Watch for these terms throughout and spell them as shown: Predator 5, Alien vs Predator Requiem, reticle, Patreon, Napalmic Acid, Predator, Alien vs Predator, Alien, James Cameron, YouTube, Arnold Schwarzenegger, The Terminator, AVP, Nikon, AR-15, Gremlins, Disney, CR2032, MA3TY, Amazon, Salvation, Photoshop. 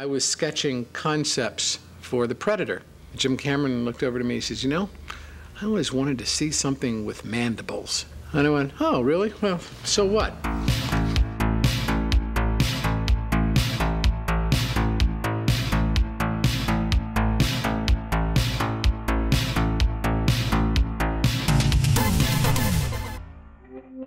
I was sketching concepts for The Predator. Jim Cameron looked over to me and says, you know, I always wanted to see something with mandibles. And I went, oh, really? Well, so what?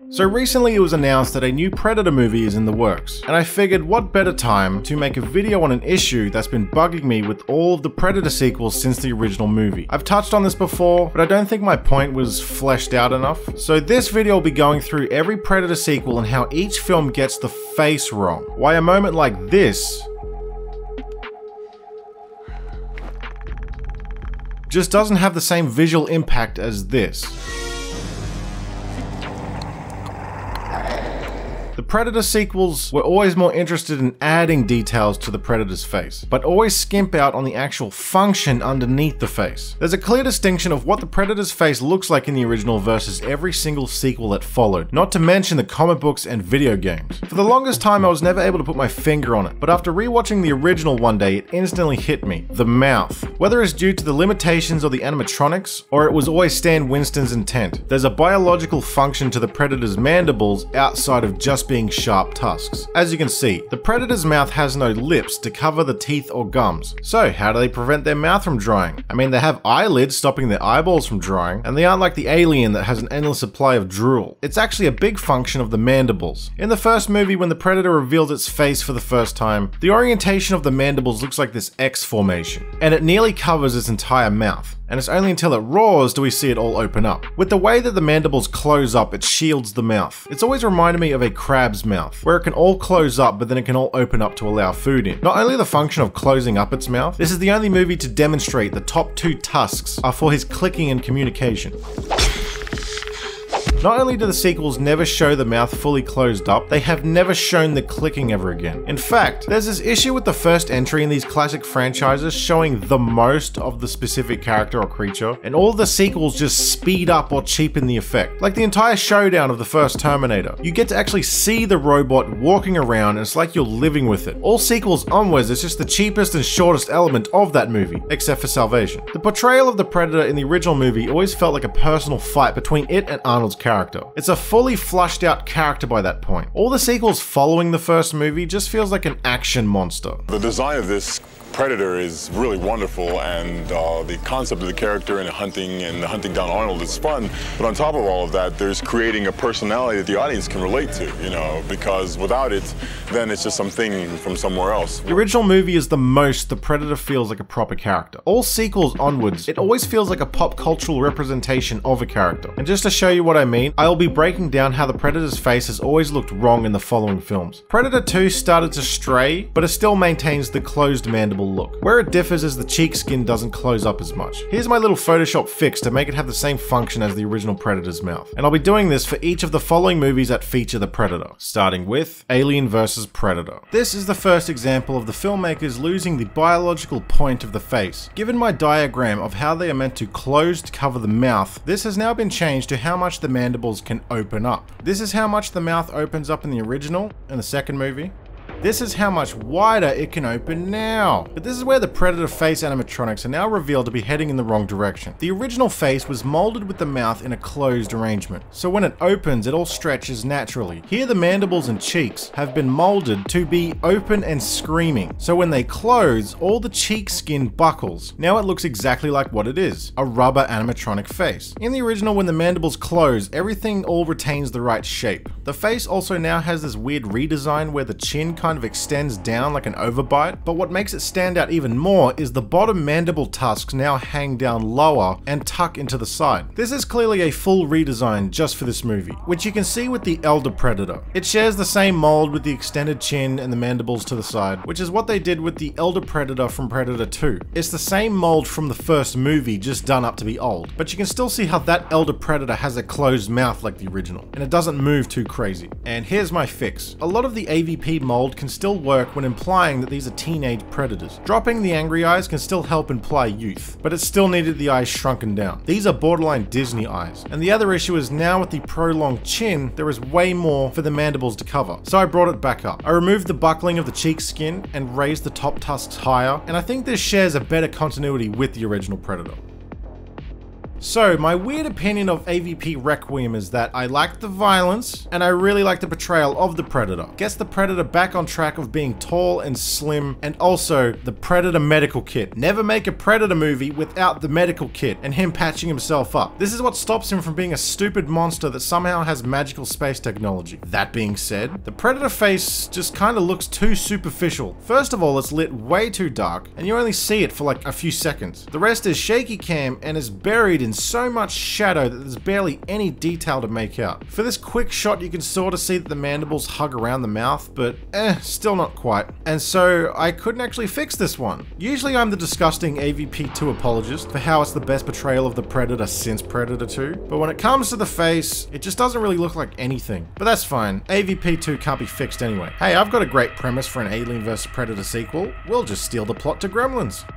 So recently it was announced that a new Predator movie is in the works, and I figured what better time to make a video on an issue that's been bugging me with all of the Predator sequels since the original movie. I've touched on this before, but I don't think my point was fleshed out enough. So this video will be going through every Predator sequel and how each film gets the face wrong. Why a moment like this just doesn't have the same visual impact as this. The Predator sequels were always more interested in adding details to the Predator's face, but always skimp out on the actual function underneath the face. There's a clear distinction of what the Predator's face looks like in the original versus every single sequel that followed, not to mention the comic books and video games. For the longest time I was never able to put my finger on it, but after rewatching the original one day it instantly hit me. The mouth. Whether it's due to the limitations of the animatronics, or it was always Stan Winston's intent, there's a biological function to the Predator's mandibles outside of just being sharp tusks. As you can see, the Predator's mouth has no lips to cover the teeth or gums. So how do they prevent their mouth from drying? I mean, they have eyelids stopping their eyeballs from drying, and they aren't like the Alien that has an endless supply of drool. It's actually a big function of the mandibles. In the first movie, when the Predator reveals its face for the first time, the orientation of the mandibles looks like this X formation, and it nearly covers its entire mouth. And it's only until it roars do we see it all open up. With the way that the mandibles close up, it shields the mouth. It's always reminded me of a crab's mouth, where it can all close up but then it can all open up to allow food in. Not only the function of closing up its mouth, this is the only movie to demonstrate the top two tusks are for his clicking and communication. Not only do the sequels never show the mouth fully closed up, they have never shown the clicking ever again. In fact, there's this issue with the first entry in these classic franchises showing the most of the specific character or creature, and all the sequels just speed up or cheapen the effect. Like the entire showdown of the first Terminator. You get to actually see the robot walking around and it's like you're living with it. All sequels onwards, it's just the cheapest and shortest element of that movie, except for Salvation. The portrayal of the Predator in the original movie always felt like a personal fight between it and Arnold's character. It's a fully fleshed out character by that point. All the sequels following the first movie just feels like an action monster. The design of this Predator is really wonderful, and the concept of the character and hunting down Arnold is fun, but on top of all of that, there's creating a personality that the audience can relate to, you know, because without it, then it's just something from somewhere else. The original movie is the most the Predator feels like a proper character. All sequels onwards, it always feels like a pop cultural representation of a character. And just to show you what I mean, I'll be breaking down how the Predator's face has always looked wrong in the following films. Predator 2 started to stray, but it still maintains the closed mandible look. Where it differs is the cheek skin doesn't close up as much. Here's my little Photoshop fix to make it have the same function as the original Predator's mouth. And I'll be doing this for each of the following movies that feature the Predator, starting with Alien vs Predator. This is the first example of the filmmakers losing the biological point of the face. Given my diagram of how they are meant to close to cover the mouth, this has now been changed to how much the mandibles can open up. This is how much the mouth opens up in the original and the second movie. This is how much wider it can open now. But this is where the Predator face animatronics are now revealed to be heading in the wrong direction. The original face was molded with the mouth in a closed arrangement, so when it opens, it all stretches naturally. Here the mandibles and cheeks have been molded to be open and screaming, so when they close, all the cheek skin buckles. Now it looks exactly like what it is, a rubber animatronic face. In the original, when the mandibles close, everything all retains the right shape. The face also now has this weird redesign where the chin kind of extends down like an overbite, but what makes it stand out even more is the bottom mandible tusks now hang down lower and tuck into the side. This is clearly a full redesign just for this movie, which you can see with the Elder Predator. It shares the same mold with the extended chin and the mandibles to the side, which is what they did with the Elder Predator from Predator 2. It's the same mold from the first movie, just done up to be old, but you can still see how that Elder Predator has a closed mouth like the original, and it doesn't move too crazy. And here's my fix. A lot of the AVP mold world can still work when implying that these are teenage predators. Dropping the angry eyes can still help imply youth, but it still needed the eyes shrunken down. These are borderline Disney eyes. And the other issue is now with the prolonged chin, there is way more for the mandibles to cover. So I brought it back up. I removed the buckling of the cheek skin and raised the top tusks higher, and I think this shares a better continuity with the original Predator. So my weird opinion of AVP Requiem is that I liked the violence and I really liked the portrayal of the Predator. Gets the Predator back on track of being tall and slim, and also the Predator medical kit. Never make a Predator movie without the medical kit and him patching himself up. This is what stops him from being a stupid monster that somehow has magical space technology. That being said, the Predator face just kind of looks too superficial. First of all, it's lit way too dark and you only see it for like a few seconds. The rest is shaky cam and is buried in so much shadow that there's barely any detail to make out. For this quick shot, you can sort of see that the mandibles hug around the mouth, but still not quite. And so I couldn't actually fix this one. Usually I'm the disgusting AVP2 apologist for how it's the best portrayal of the Predator since Predator 2, but when it comes to the face, it just doesn't really look like anything. But that's fine, AVP2 can't be fixed anyway. Hey, I've got a great premise for an Alien vs Predator sequel. We'll just steal the plot to Gremlins.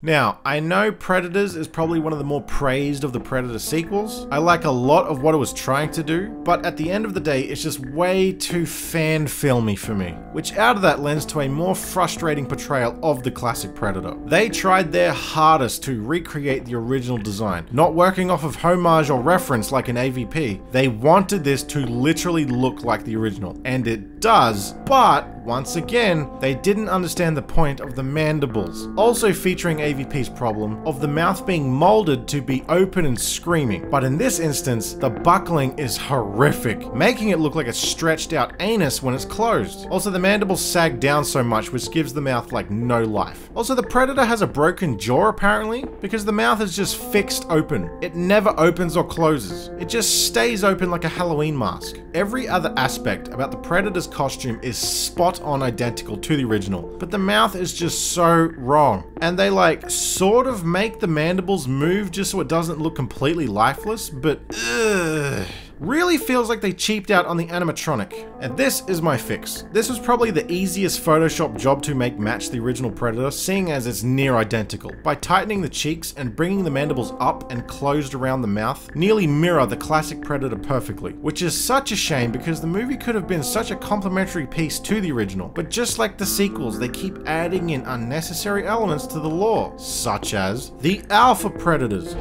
Now, I know Predators is probably one of the more praised of the Predator sequels. I like a lot of what it was trying to do, but at the end of the day, it's just way too fan filmy for me, which out of that lends to a more frustrating portrayal of the classic Predator. They tried their hardest to recreate the original design, not working off of homage or reference like an AVP. They wanted this to literally look like the original, and it does, but once again, they didn't understand the point of the mandibles. Also featuring AVP's problem of the mouth being molded to be open and screaming. But in this instance, the buckling is horrific, making it look like a stretched out anus when it's closed. Also, the mandibles sag down so much, which gives the mouth like no life. Also, the Predator has a broken jaw apparently, because the mouth is just fixed open. It never opens or closes. It just stays open like a Halloween mask. Every other aspect about the Predator's costume is spot on identical to the original, but the mouth is just so wrong. And they like sort of make the mandibles move just so it doesn't look completely lifeless, but ugh. Really feels like they cheaped out on the animatronic. And this is my fix. This was probably the easiest Photoshop job to make match the original Predator, seeing as it's near identical. By tightening the cheeks and bringing the mandibles up and closed around the mouth, nearly mirror the classic Predator perfectly, which is such a shame because the movie could have been such a complementary piece to the original. But just like the sequels, they keep adding in unnecessary elements to the lore, such as the Alpha Predators.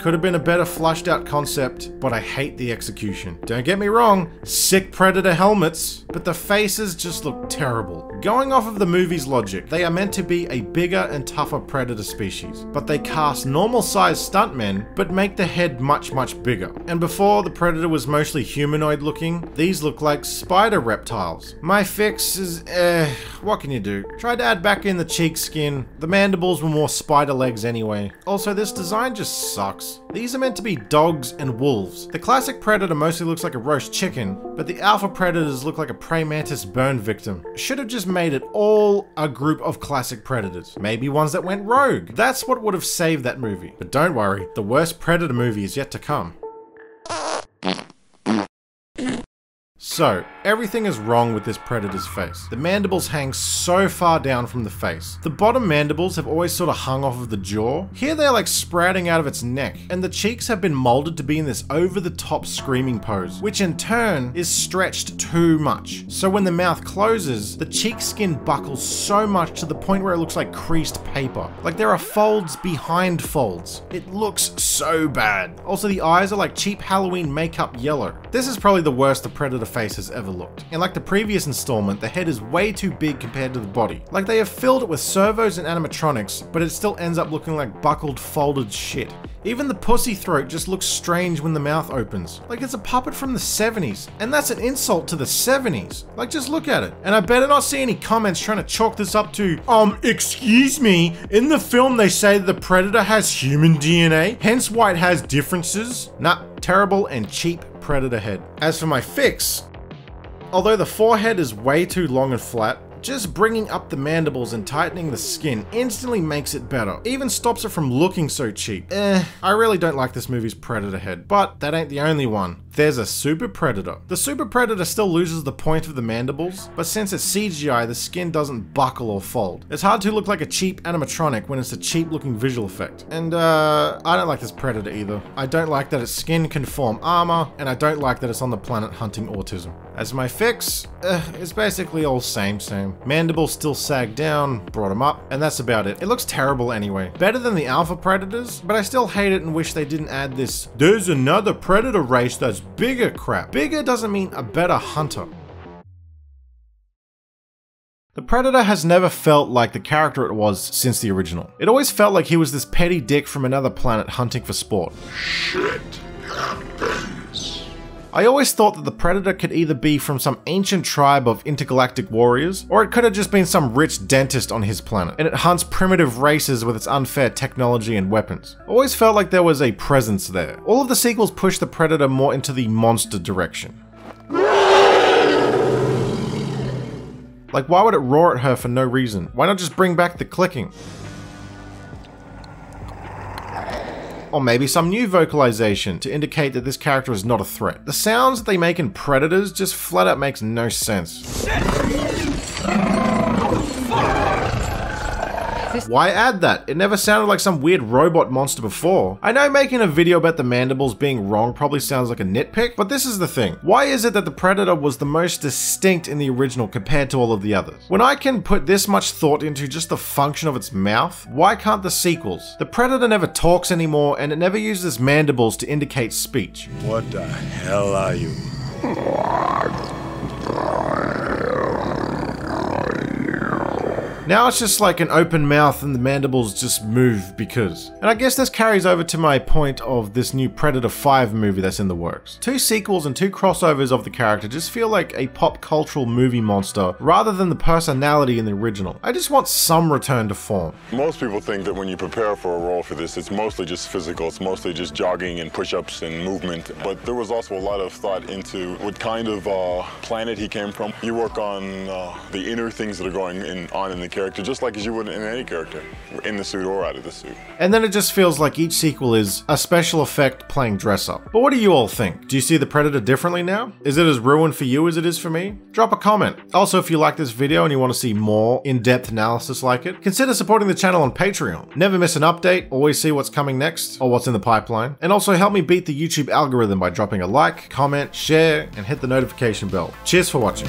Could have been a better flushed out concept, but I hate the execution. Don't get me wrong, sick Predator helmets, but the faces just look terrible. Going off of the movie's logic, they are meant to be a bigger and tougher Predator species, but they cast normal sized stuntmen, but make the head much bigger. And before, the Predator was mostly humanoid looking, these look like spider reptiles. My fix is, what can you do? Tried to add back in the cheek skin, the mandibles were more spider legs anyway. Also, this design just sucks. These are meant to be dogs and wolves. The classic Predator mostly looks like a roast chicken, but the Alpha Predators look like a prey mantis burn victim. Should have just made it all a group of classic Predators. Maybe ones that went rogue. That's what would have saved that movie. But don't worry, the worst Predator movie is yet to come. So, everything is wrong with this Predator's face. The mandibles hang so far down from the face. The bottom mandibles have always sort of hung off of the jaw. Here they're like sprouting out of its neck, and the cheeks have been molded to be in this over-the-top screaming pose, which in turn is stretched too much. So when the mouth closes, the cheek skin buckles so much to the point where it looks like creased paper. Like there are folds behind folds. It looks so bad. Also, the eyes are like cheap Halloween makeup yellow. This is probably the worst the Predator face has ever looked. And like the previous installment, the head is way too big compared to the body. Like they have filled it with servos and animatronics, but it still ends up looking like buckled, folded shit. Even the pussy throat just looks strange when the mouth opens. Like it's a puppet from the 70s, and that's an insult to the 70s. Like just look at it. And I better not see any comments trying to chalk this up to, excuse me, in the film they say the Predator has human DNA, hence why it has differences. Nah, terrible and cheap Predator head. As for my fix, although the forehead is way too long and flat, Just bringing up the mandibles and tightening the skin instantly makes it better. Even stops it from looking so cheap. I really don't like this movie's Predator head, but that ain't the only one. There's a Super Predator. The Super Predator still loses the point of the mandibles, but since it's CGI, the skin doesn't buckle or fold. It's hard to look like a cheap animatronic when it's a cheap looking visual effect. And I don't like this Predator either. I don't like that its skin can form armor, and I don't like that it's on the planet hunting autism. As my fix, it's basically all same. Mandibles still sag down, brought them up, and that's about it. It looks terrible anyway. Better than the Alpha Predators, but I still hate it and wish they didn't add this, there's another Predator race that's bigger crap. Bigger doesn't mean a better hunter. The Predator has never felt like the character it was since the original. It always felt like he was this petty dick from another planet hunting for sport. Shit happens. I always thought that the Predator could either be from some ancient tribe of intergalactic warriors, or it could have just been some rich dentist on his planet, and it hunts primitive races with its unfair technology and weapons. Always felt like there was a presence there. All of the sequels push the Predator more into the monster direction. Like, why would it roar at her for no reason? Why not just bring back the clicking? Or maybe some new vocalization to indicate that this character is not a threat. The sounds that they make in Predators just flat out makes no sense. Why add that? It never sounded like some weird robot monster before. I know making a video about the mandibles being wrong probably sounds like a nitpick, but this is the thing. Why is it that the Predator was the most distinct in the original compared to all of the others? When I can put this much thought into just the function of its mouth, why can't the sequels? The Predator never talks anymore, and it never uses mandibles to indicate speech. What the hell are you? Now it's just like an open mouth and the mandibles just move because. And I guess this carries over to my point of this new Predator 5 movie that's in the works. Two sequels and two crossovers of the character just feel like a pop cultural movie monster rather than the personality in the original. I just want some return to form. Most people think that when you prepare for a role for this, it's mostly just physical. It's mostly just jogging and push-ups and movement. But there was also a lot of thought into what kind of planet he came from. You work on the inner things that are going on in the character, just like as you would in any character, in the suit or out of the suit. And then it just feels like each sequel is a special effect playing dress up. But what do you all think? Do you see the Predator differently now? Is it as ruined for you as it is for me? Drop a comment. Also, if you like this video and you want to see more in-depth analysis like it, consider supporting the channel on Patreon. Never miss an update, always see what's coming next or what's in the pipeline. And also help me beat the YouTube algorithm by dropping a like, comment, share, and hit the notification bell. Cheers for watching.